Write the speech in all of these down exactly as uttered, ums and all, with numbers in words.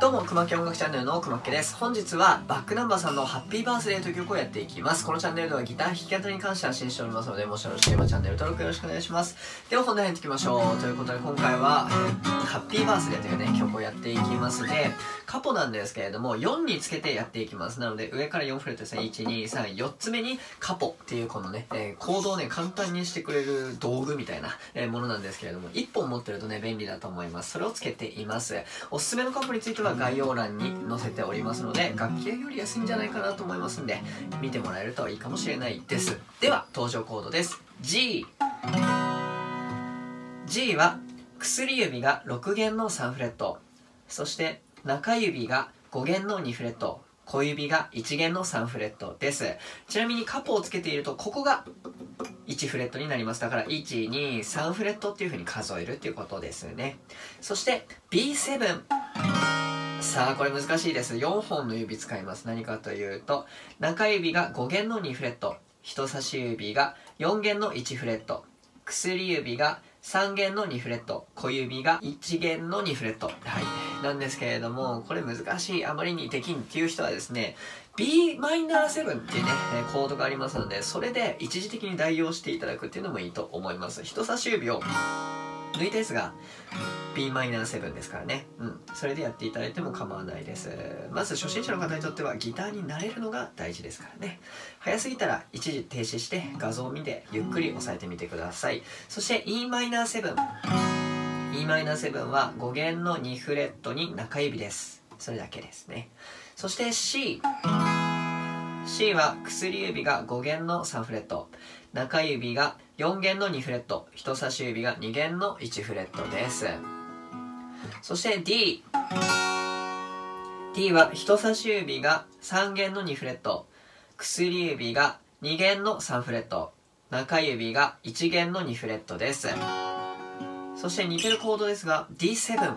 どうも、くまっけ音楽チャンネルのくまっけです。本日はバックナンバーさんのハッピーバースデーという曲をやっていきます。このチャンネルではギター弾き方に関して発信しておりますので、もしよろしければチャンネル登録よろしくお願いします。では本題に入っていきましょう。ということで今回はハッピーバースデーというね曲をやっていきますで、カポなんですけれどもよんにつけてやっていきます。なので上からよんフレットですね、いちにさんよっつめにカポっていうこのね、えー、コードをね簡単にしてくれる道具みたいな、えー、ものなんですけれども、いっぽん持ってるとね便利だと思います。それをつけています。おすすめのカポについては概要欄に載せておりますので、楽器より安いんじゃないかなと思いますんで見てもらえるといいかもしれないです。では登場コードです。 G G は薬指がろく弦のさんフレット、そして中指がご弦のにフレット、小指がいち弦のさんフレットです。ちなみにカポをつけているとここがいちフレットになります。だからいちにさんフレットっていう風に数えるっていうことですね。そして ビーセブン、さあこれ難しいです。よんほんの指使います。何かというと中指がご弦のにフレット、人差し指がよん弦のいちフレット、薬指がさん弦のにフレット、小指がいち弦のにフレット、はい、なんですけれども、これ難しい、あまりにできんっていう人はですね、ビーセブン っていうねコードがありますので、それで一時的に代用していただくっていうのもいいと思います。人差し指を抜いたやつが ビーセブン ですからね、うん、それでやっていただいても構わないです。まず初心者の方にとってはギターに慣れるのが大事ですからね。早すぎたら一時停止して画像を見てゆっくり押さえてみてください。そして イーセブン イーセブン はご弦のにフレットに中指です。それだけですね。そして C C は薬指がご弦のさんフレット、中指がよん弦のにフレット、人差し指がに弦のいちフレットです。そして D D は人差し指がさん弦のにフレット、薬指がに弦のさんフレット、中指がいち弦のにフレットです。そして似てるコードですが ディーセブン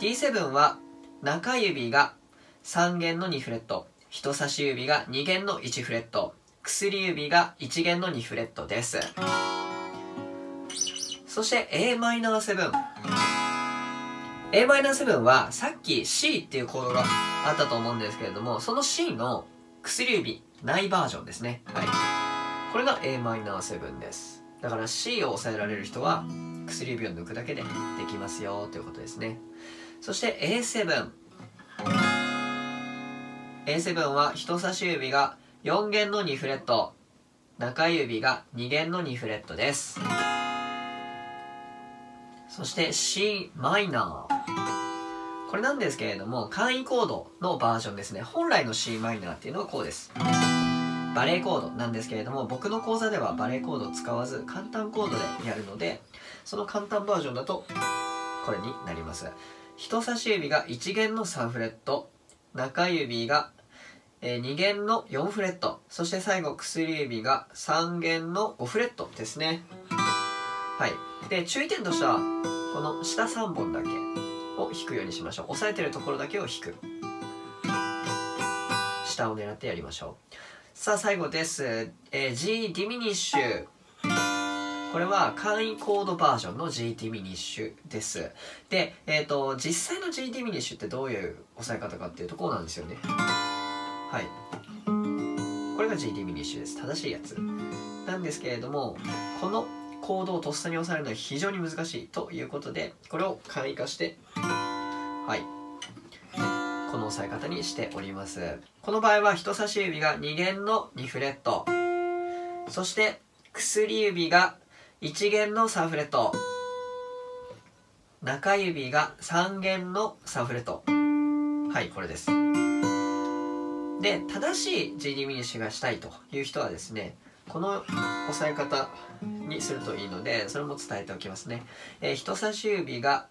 ディーセブン は中指がさん弦のにフレット、人差し指がに弦のいちフレット、薬指がいち弦のにフレットです。そして エーセブン エーセブン はさっき C っていうコードがあったと思うんですけれども、その C の薬指ないバージョンですね、はい、これが エーセブン です。だから C を押さえられる人は薬指を抜くだけでできますよということですね。そして エーセブン エーセブン は人差し指がよん弦のにフレット、中指がに弦のにフレットです。そして C マイナー、これなんですけれども簡易コードのバージョンですね。本来の C マイナーっていうのはこうです。バレーコードなんですけれども、僕の講座ではバレーコードを使わず簡単コードでやるので、その簡単バージョンだとこれになります。人差し指がいち弦のさんフレット、中指がに弦のよんフレット、そして最後薬指がさん弦のごフレットですね。はい。で、注意点としてはこの下さんぼんだけを弾くようにしましょう。押さえてるところだけを弾く、下を狙ってやりましょう。さあ最後です、えー、G ディミニッシュ、これは簡易コードバージョンの G ディミニッシュです。で、えーと、実際の G ディミニッシュってどういう押さえ方かっていうとこうなんですよね。はい、これが G ディミニッシュです。正しいやつなんですけれども、このコードをとっさに押さえるのは非常に難しいということで、これを簡易化して、はい、この押さえ方にしております。この場合は人差し指がに弦のにフレット、そして薬指がいち弦のさんフレット、中指がさん弦のさんフレット、はい、これです。で、正しい G ディミニッシュがしたいという人はですね、この押さえ方にするといいので、それも伝えておきますね。えー、人差し指が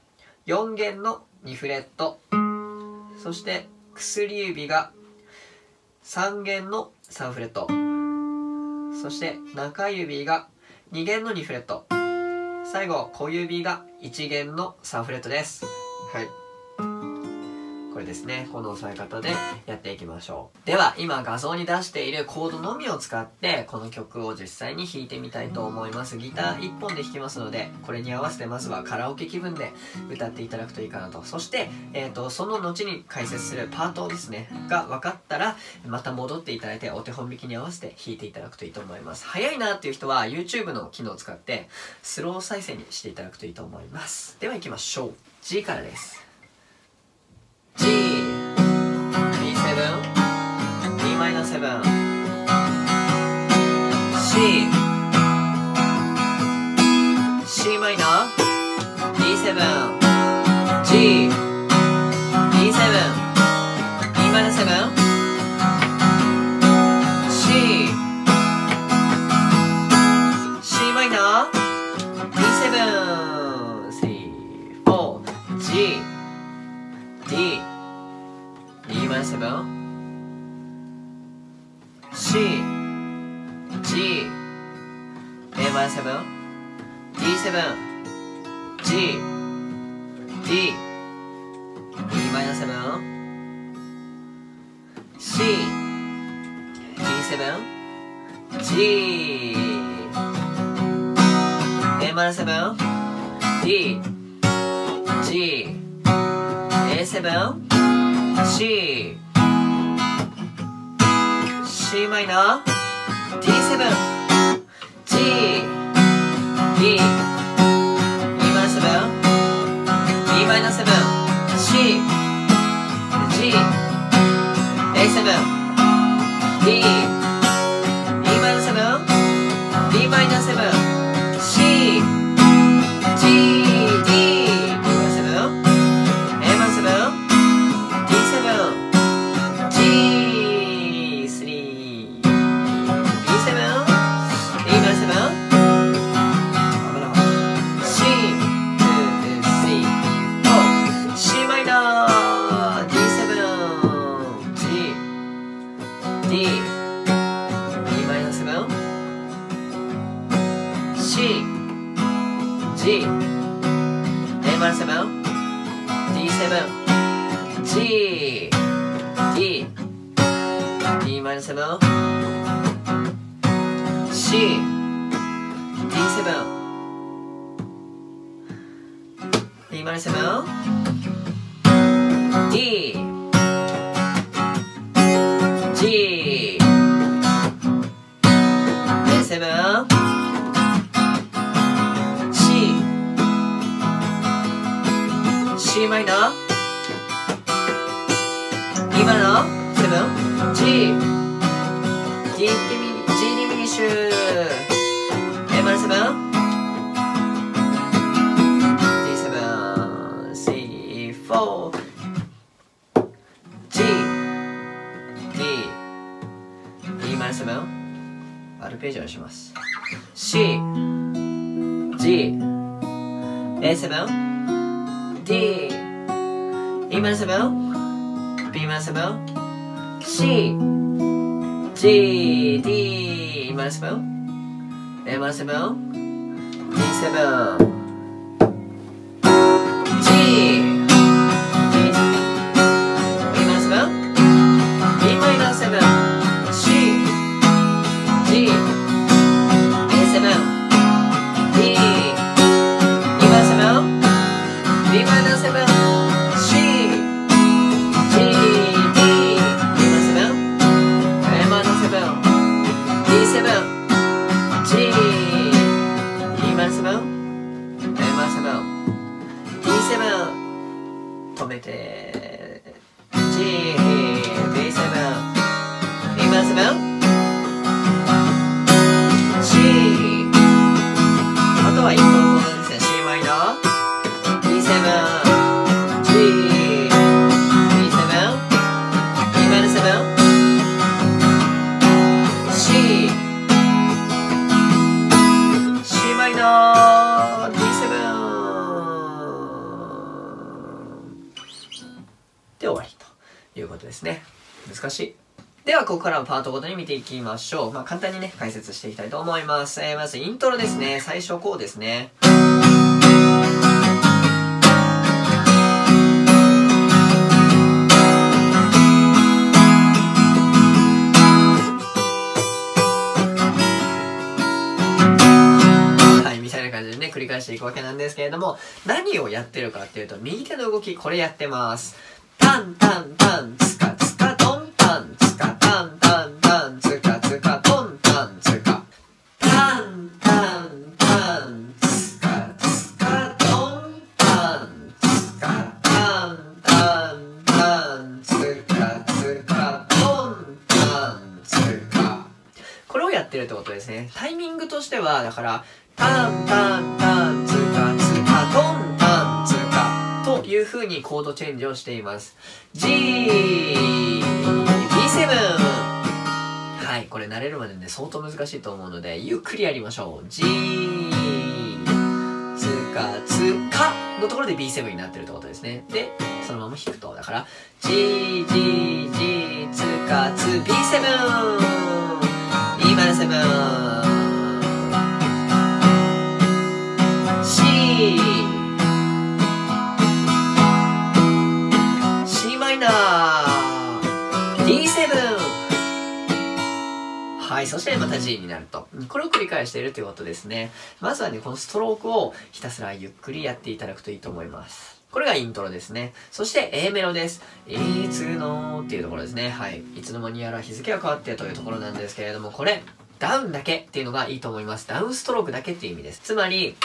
よん弦のにフレット、そして薬指がさん弦のさんフレット、そして中指がに弦のにフレット、最後小指がいち弦のさんフレットです。はい、これでですね、この押さえ方でやっていきましょう。では今画像に出しているコードのみを使ってこの曲を実際に弾いてみたいと思います。ギターいっぽんで弾きますので、これに合わせてまずはカラオケ気分で歌っていただくといいかなと。そして、えーと、その後に解説するパートですねが分かったらまた戻っていただいてお手本弾きに合わせて弾いていただくといいと思います。早いなっていう人は YouTube の機能を使ってスロー再生にしていただくといいと思います。では行きましょう。 G からです。 G、 ビーセブン、 ディーマイナーセブン、 C、 C マイナー ディーセブン、 G、G、 C マイナー ディーセブン、 G、 D、 E マイナーセブン、E マイナーセブン、C、G、 エーセブン、D、E マイナーセブン、D マイナーセブン、C、G、C マイナー、D マイナー、セブン、G、D ディミ、G ディミニッシュ、A マイナーセブン、D セブン、C フォー、G、D、E マイナーセブン、アルペジオにします。C、G、A セブン。D、E マイナーセブン、B マイナーセブン、C、G、D、E マイナーセブン、A マイナーセブン、ディーセブン。パートごとに見ていきましょう。まあ、簡単にね解説していきたいと思います。えー、まずイントロですね。最初こうですね。していくわけなんですけれども、何をやってるかっていうと、右手の動き、これやってます。タンタンタンツカツカトンタンツカタンタンタンツカツカトンタンツカタンタンタンツカツカトンタンツカタンタンタンツカツカトンタンツカ、これをやってるってことですね。タイミングとしてはだからタンタンタンツカツカトンタンツカという風にコードチェンジをしています。 G、 ビーセブン、 はい、これ慣れるまでね相当難しいと思うのでゆっくりやりましょう。 G、 つかつかのところで ビーセブン になってるってことですね。でそのまま弾くと、だから G、G、G、 つかつ ビーセブン、 ビーセブン、 C、はい、そしてまた G になると。これを繰り返しているということですね。まずはね、このストロークをひたすらゆっくりやっていただくといいと思います。これがイントロですね。そして A メロです。いつのーっていうところですね。はい。いつの間にやら日付が変わってというところなんですけれども、これ、ダウンだけっていうのがいいと思います。ダウンストロークだけっていう意味です。つまり、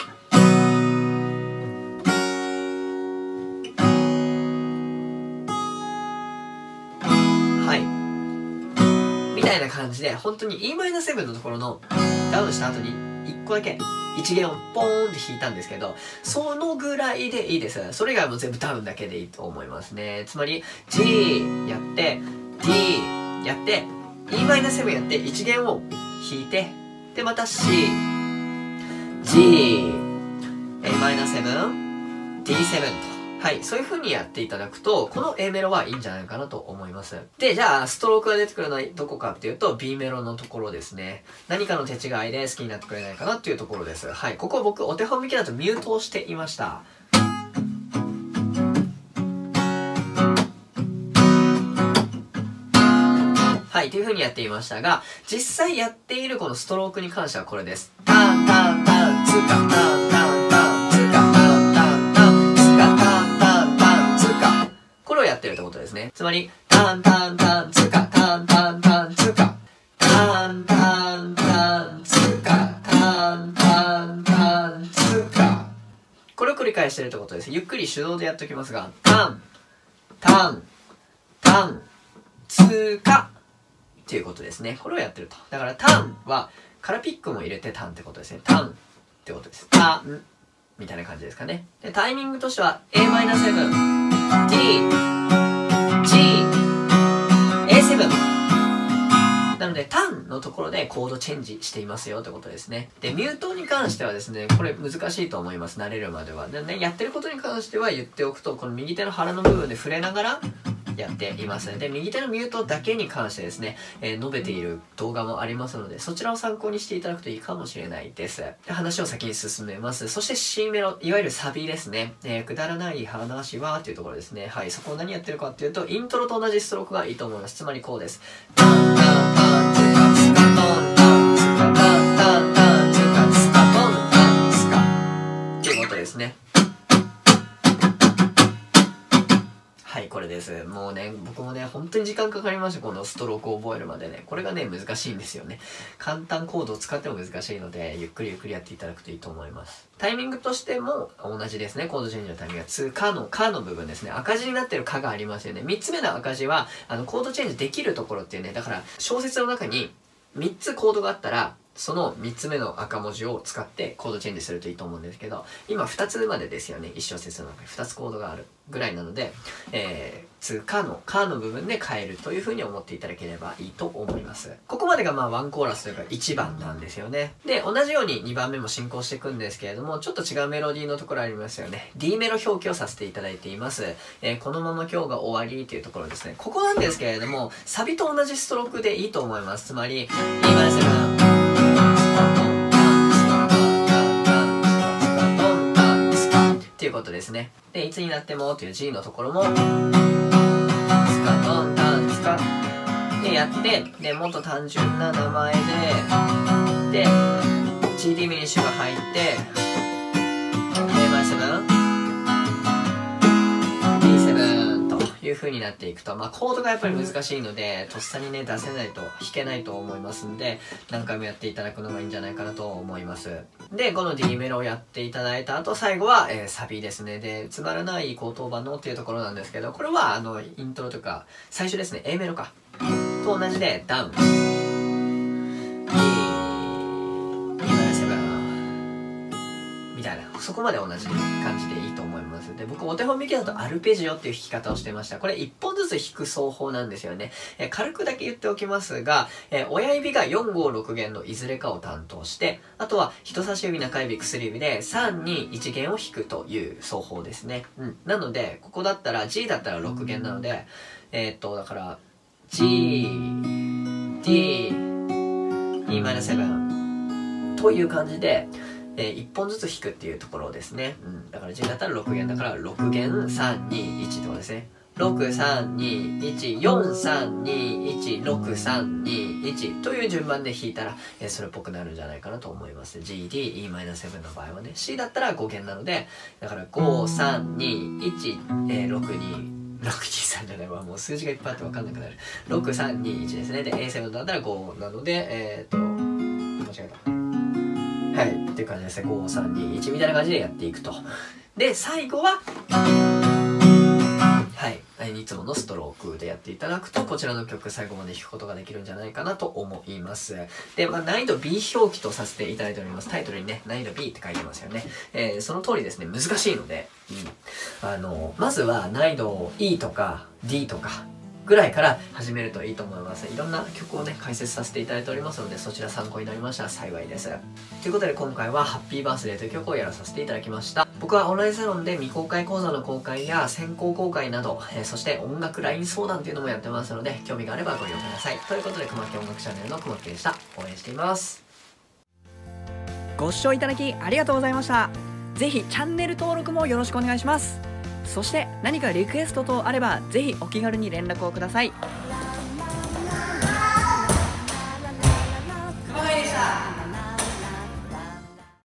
感じで本当に イーマイナーセブン のところのダウンした後にいっこだけいち弦をポーンって弾いたんですけど、そのぐらいでいいです。それ以外はもう全部ダウンだけでいいと思いますね。つまり G やって D やって イーマイナーセブン やっていち弦を弾いて、でまた シージーエーマイナーセブンディーセブン と、はい、そういう風にやっていただくと、この A メロはいいんじゃないかなと思います。で、じゃあ、ストロークが出てくるのはどこかっていうと、B メロのところですね。何かの手違いで好きになってくれないかなっていうところです。はい、ここ僕、お手本向きだとミュートをしていました。はい、という風にやっていましたが、実際やっているこのストロークに関してはこれです。タンタンタン、ツカタンタンタン、ツカタン、つまりタンタンタンツカタンタンタンツカタンタンタンツカタンタンタンツカ、これを繰り返しているってことです。ゆっくり手動でやっておきますが、タンタンタンツカっていうことですね。これをやってると、だからタンはからピックも入れてタンってことですね。タンってことです。タンみたいな感じですかね。でタイミングとしては エーマイナーセブンディーなので、タンのところでコードチェンジしていますよってことですね。で、ミュートに関してはですね、これ難しいと思います。慣れるまでは。でね、やってることに関しては言っておくと、この右手の腹の部分で触れながらやっていますね。で、右手のミュートだけに関してですね、えー、述べている動画もありますので、そちらを参考にしていただくといいかもしれないです。で、話を先に進めます。そして C メロ、いわゆるサビですね。えー、くだらない話はっていうところですね。はい、そこを何やってるかっていうと、イントロと同じストロークがいいと思います。つまりこうです。タンタンタンはい、これです。もうね、僕もね、本当に時間かかりました。このストロークを覚えるまでね。これがね、難しいんですよね。簡単コードを使っても難しいので、ゆっくりゆっくりやっていただくといいと思います。タイミングとしても同じですね。コードチェンジのタイミングがツーカのカの部分ですね。赤字になってるカがありますよね。みっつめの赤字は、あの、コードチェンジできるところっていうね、だから、小説の中にみっつコードがあったら、そのみっつめの赤文字を使ってコードチェンジするといいと思うんですけど、今ふたつまでですよね。いち小節の中にふたつコードがあるぐらいなので、えー、つかのかの部分で変えるというふうに思っていただければいいと思います。ここまでがまあいちコーラスというかいちばんなんですよね。で、同じようににばんめも進行していくんですけれども、ちょっと違うメロディーのところありますよね。D メロ表記をさせていただいています。えー、このまま今日が終わりというところですね。ここなんですけれども、サビと同じストロークでいいと思います。つまり、イーマイナーセブンということですね。で、いつになってもという G のところも、スカトンタンスカでやって、で、もっと単純な名前で、で、G ディミニッシュが入って、いう風になっていくと、まあ、コードがやっぱり難しいのでとっさにね出せないと弾けないと思いますんで、何回もやっていただくのがいいんじゃないかなと思います。でこの D メロをやっていただいた後、最後は、えー、サビですね。でつまらない高等番のっていうところなんですけど、これはあのイントロとか最初ですね A メロかと同じでダウンそこまで同じ感じでいいと思います。で僕お手本右だとアルペジオっていう弾き方をしてました。これいっぽんずつ弾く奏法なんですよね。え軽くだけ言っておきますが、え親指がよんごろくげんのいずれかを担当して、あとは人差し指中指薬指でさんにいちげんを弾くという奏法ですね、うん、なのでここだったら G だったらろくげんなので、えー、っとだから ジーディーイーマイナーセブン という感じでえー、いっぽんずつ弾くっていうところですね、うん、だから G だったらろくげんだからろくげんさんにいちってことですね。ろくさんにいちよんさんにいちろくさんにいちという順番で弾いたら、えー、それっぽくなるんじゃないかなと思います。 ジーディーイーマイナーセブン の場合はね C だったらごげんなので、だからごさんにいちろくにろくにさん、えー、じゃないわ、もう数字がいっぱいあって分かんなくなる。ろくさんにいちですね。で エーセブン だったらごなのでえー、っと間違えたはいっていう感じですね。ごさんにいちみたいな感じでやっていくと。で最後ははいいつものストロークでやっていただくと、こちらの曲最後まで弾くことができるんじゃないかなと思います。で、まあ、難易度 B 表記とさせていただいております。タイトルにね難易度 B って書いてますよね、えー、その通りですね。難しいので、うん、あのまずは難易度 E とか D とかぐらいから始めるといいと思います。いろんな曲をね解説させていただいておりますので、そちら参考になりましたら幸いです。ということで今回は「ハッピーバースデー」という曲をやらさせていただきました。僕はオンラインサロンで未公開講座の公開や先行公開など、えー、そして音楽 ライン 相談というのもやってますので、興味があればご利用ください。ということで、くまっき音楽チャンネルのくまっきでした。応援しています。ご視聴いただきありがとうございました。是非チャンネル登録もよろしくお願いします。そして何かリクエスト等あればぜひお気軽に連絡をください。熊谷でした。